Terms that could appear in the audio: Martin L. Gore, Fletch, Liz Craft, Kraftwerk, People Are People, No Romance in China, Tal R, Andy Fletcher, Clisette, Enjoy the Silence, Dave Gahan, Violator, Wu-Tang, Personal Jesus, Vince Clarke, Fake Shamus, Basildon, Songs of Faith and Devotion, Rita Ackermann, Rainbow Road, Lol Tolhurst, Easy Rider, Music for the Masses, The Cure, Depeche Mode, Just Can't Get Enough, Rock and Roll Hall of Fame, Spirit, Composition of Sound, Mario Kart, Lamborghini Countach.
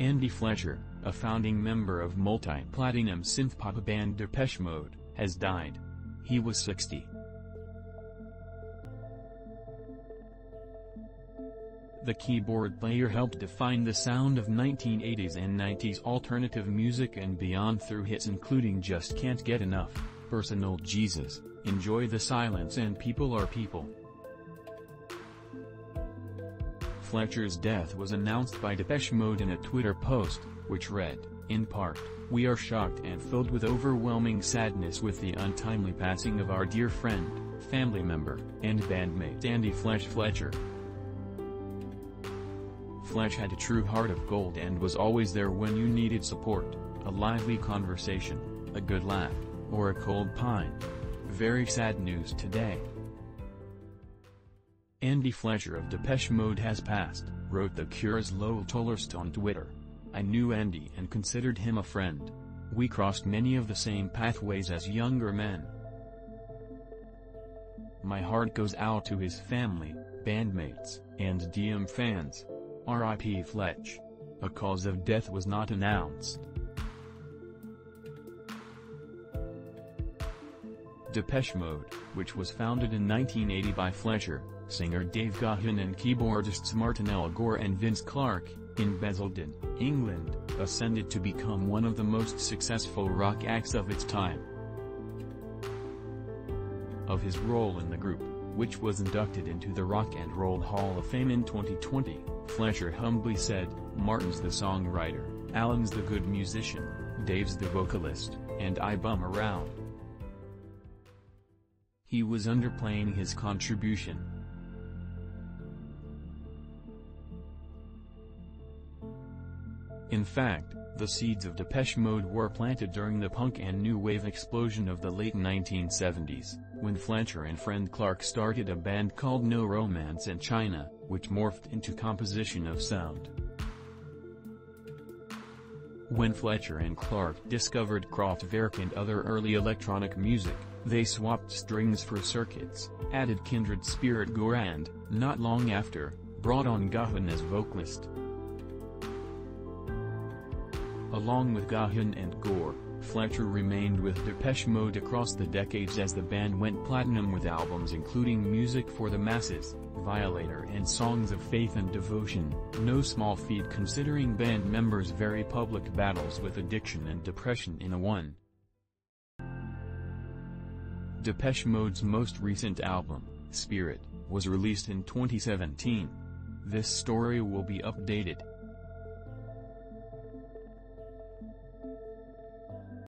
Andy Fletcher, a founding member of multi-platinum synthpop band Depeche Mode, has died. He was 60. The keyboard player helped define the sound of 1980s and 90s alternative music and beyond through hits including Just Can't Get Enough, Personal Jesus, Enjoy the Silence and People Are People. Fletcher's death was announced by Depeche Mode in a Twitter post, which read, in part, "We are shocked and filled with overwhelming sadness with the untimely passing of our dear friend, family member, and bandmate Andy Fletcher. Fletcher had a true heart of gold and was always there when you needed support, a lively conversation, a good laugh, or a cold pint. Very sad news today." Andy Fletcher of Depeche Mode has passed, wrote The Cure's Lol Tolhurst on Twitter. "I knew Andy and considered him a friend. We crossed many of the same pathways as younger men. My heart goes out to his family, bandmates, and DM fans. R.I.P. Fletch." A cause of death was not announced. Depeche Mode, which was founded in 1980 by Fletcher, singer Dave Gahan and keyboardists Martin L. Gore and Vince Clarke, in Basildon, England, ascended to become one of the most successful rock acts of its time. Of his role in the group, which was inducted into the Rock and Roll Hall of Fame in 2020, Fletcher humbly said, "Martin's the songwriter, Alan's the good musician, Dave's the vocalist, and I bum around." He was underplaying his contribution. In fact, the seeds of Depeche Mode were planted during the punk and new wave explosion of the late 1970s, when Fletcher and friend Clarke started a band called No Romance in China, which morphed into Composition of Sound. When Fletcher and Clarke discovered Kraftwerk and other early electronic music, they swapped strings for circuits, added kindred spirit Gore and, not long after, brought on Gahan as vocalist. Along with Gahan and Gore, Fletcher remained with Depeche Mode across the decades as the band went platinum with albums including Music for the Masses, Violator and Songs of Faith and Devotion, no small feat considering band members' very public battles with addiction and depression in a one. Depeche Mode's most recent album, Spirit, was released in 2017. This story will be updated.